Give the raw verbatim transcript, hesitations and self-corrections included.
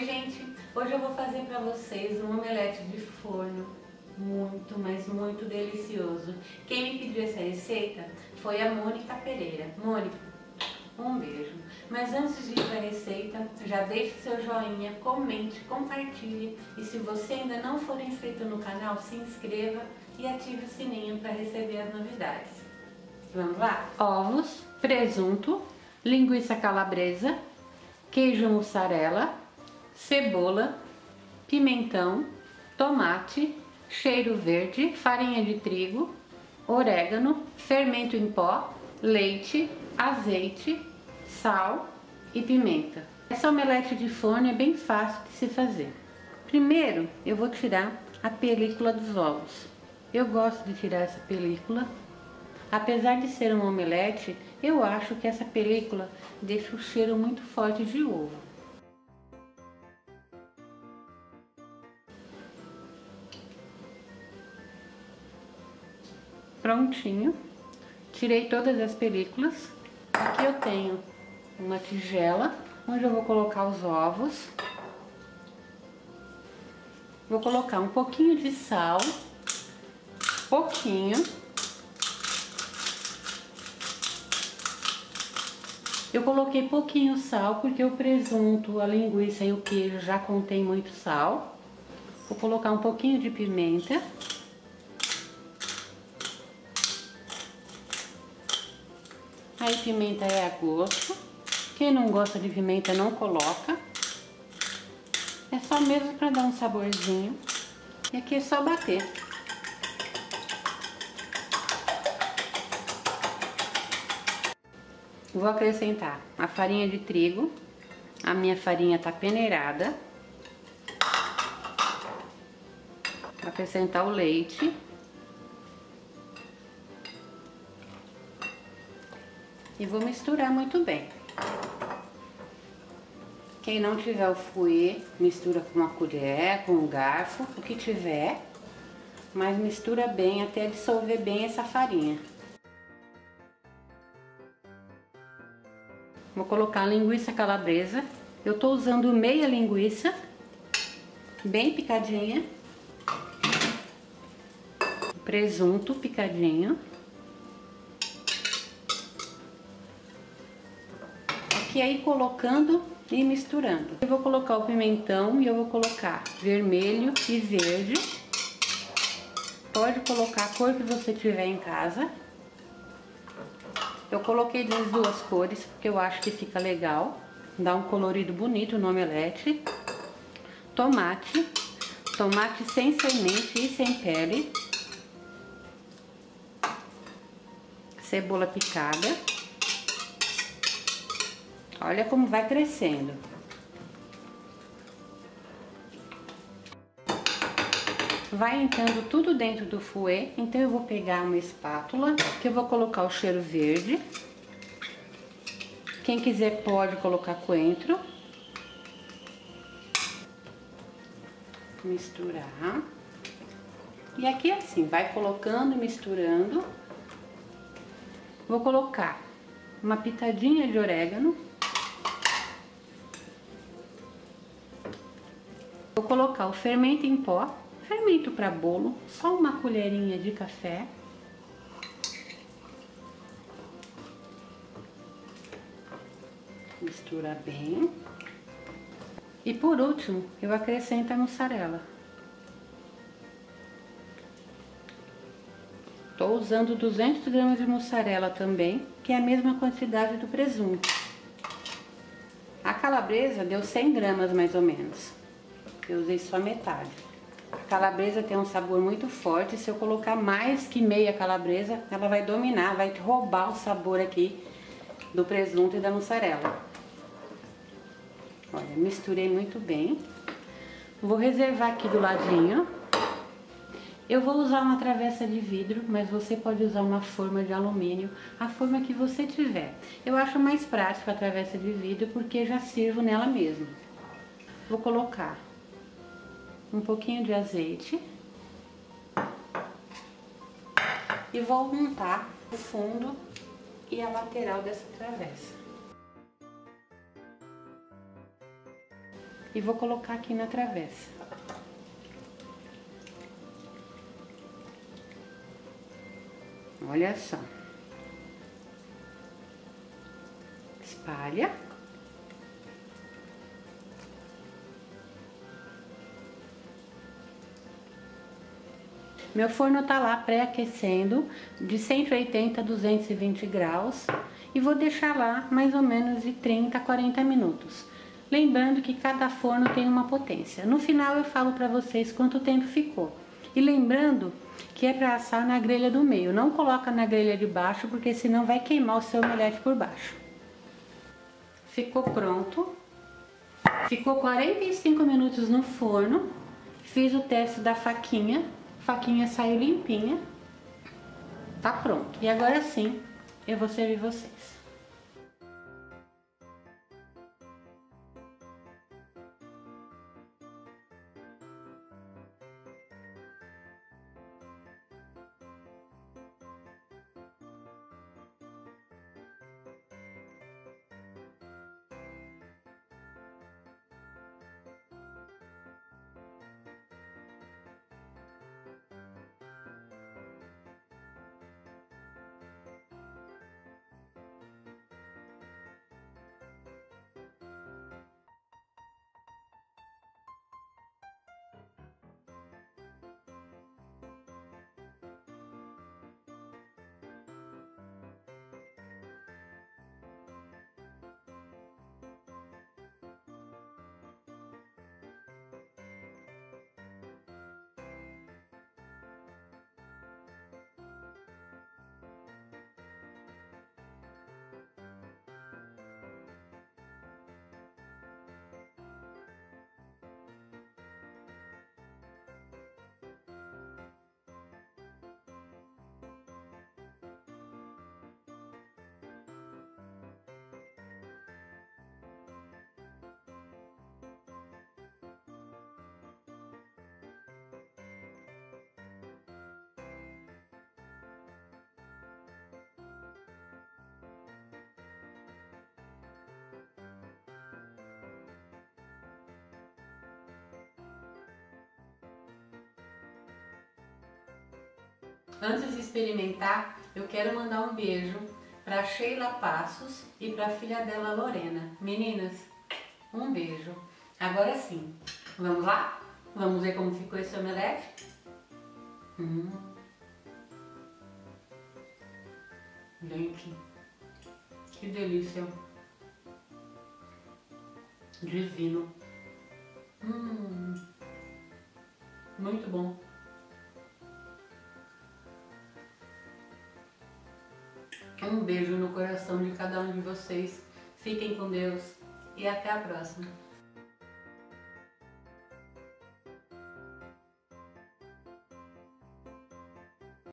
Oi gente, hoje eu vou fazer para vocês um omelete de forno muito, mas muito delicioso. Quem me pediu essa receita foi a Mônica Pereira. Mônica, um beijo. Mas antes de ir para a receita, já deixe seu joinha, comente, compartilhe e se você ainda não for inscrito no canal, se inscreva e ative o sininho para receber as novidades. Vamos lá? Ovos, presunto, linguiça calabresa, queijo mussarela, cebola, pimentão, tomate, cheiro verde, farinha de trigo, orégano, fermento em pó, leite, azeite, sal e pimenta. Essa omelete de forno é bem fácil de se fazer. Primeiro eu vou tirar a película dos ovos. Eu gosto de tirar essa película. Apesar de ser um omelete, eu acho que essa película deixa o cheiro muito forte de ovo. Prontinho. Tirei todas as películas. Aqui eu tenho uma tigela, onde eu vou colocar os ovos. Vou colocar um pouquinho de sal, pouquinho. Eu coloquei pouquinho sal porque o presunto, a linguiça e o queijo já contém muito sal. Vou colocar um pouquinho de pimenta. Aí pimenta é a gosto. Quem não gosta de pimenta não coloca. É só mesmo para dar um saborzinho. E aqui é só bater. Vou acrescentar a farinha de trigo, a minha farinha tá peneirada. Vou acrescentar o leite. E vou misturar muito bem. Quem não tiver o fouet, mistura com uma colher, com um garfo, o que tiver. Mas mistura bem até dissolver bem essa farinha. Vou colocar a linguiça calabresa. Eu estou usando meia linguiça, bem picadinha. Presunto picadinho. Aqui aí colocando e misturando. Eu vou colocar o pimentão e eu vou colocar vermelho e verde. Pode colocar a cor que você tiver em casa. Eu coloquei das duas cores porque eu acho que fica legal, dá um colorido bonito no omelete. Tomate, tomate sem semente e sem pele. Cebola picada. Olha como vai crescendo. Vai entrando tudo dentro do fouet, então eu vou pegar uma espátula, que eu vou colocar o cheiro verde. Quem quiser pode colocar coentro. Misturar. E aqui assim, vai colocando, misturando. Vou colocar uma pitadinha de orégano. Vou colocar o fermento em pó. Fermento para bolo, só uma colherinha de café. Mistura bem. E por último, eu acrescento a mussarela. Estou usando duzentos gramas de mussarela também, que é a mesma quantidade do presunto. A calabresa deu cem gramas mais ou menos. Eu usei só metade. A calabresa tem um sabor muito forte, se eu colocar mais que meia calabresa, ela vai dominar, vai roubar o sabor aqui do presunto e da mussarela. Olha, misturei muito bem. Vou reservar aqui do ladinho. Eu vou usar uma travessa de vidro, mas você pode usar uma forma de alumínio, a forma que você tiver. Eu acho mais prático a travessa de vidro, porque já sirvo nela mesmo. Vou colocar um pouquinho de azeite e vou montar o fundo e a lateral dessa travessa. e vou colocar aqui na travessa. Olha só. Espalha. Meu forno tá lá pré-aquecendo de cento e oitenta a duzentos e vinte graus e vou deixar lá mais ou menos de trinta a quarenta minutos. Lembrando que cada forno tem uma potência. No final eu falo para vocês quanto tempo ficou. E lembrando que é para assar na grelha do meio, não coloca na grelha de baixo porque senão vai queimar o seu omelete por baixo. Ficou pronto. Ficou quarenta e cinco minutos no forno. Fiz o teste da faquinha. A faquinha saiu limpinha. Tá pronto. E agora sim eu vou servir vocês. Antes de experimentar, eu quero mandar um beijo para Sheila Passos e para a filha dela, Lorena. Meninas, um beijo. Agora sim, vamos lá? Vamos ver como ficou esse omelete? Hum. Gente, que delícia. Divino. Hum. Muito bom. Um beijo no coração de cada um de vocês. Fiquem com Deus e até a próxima.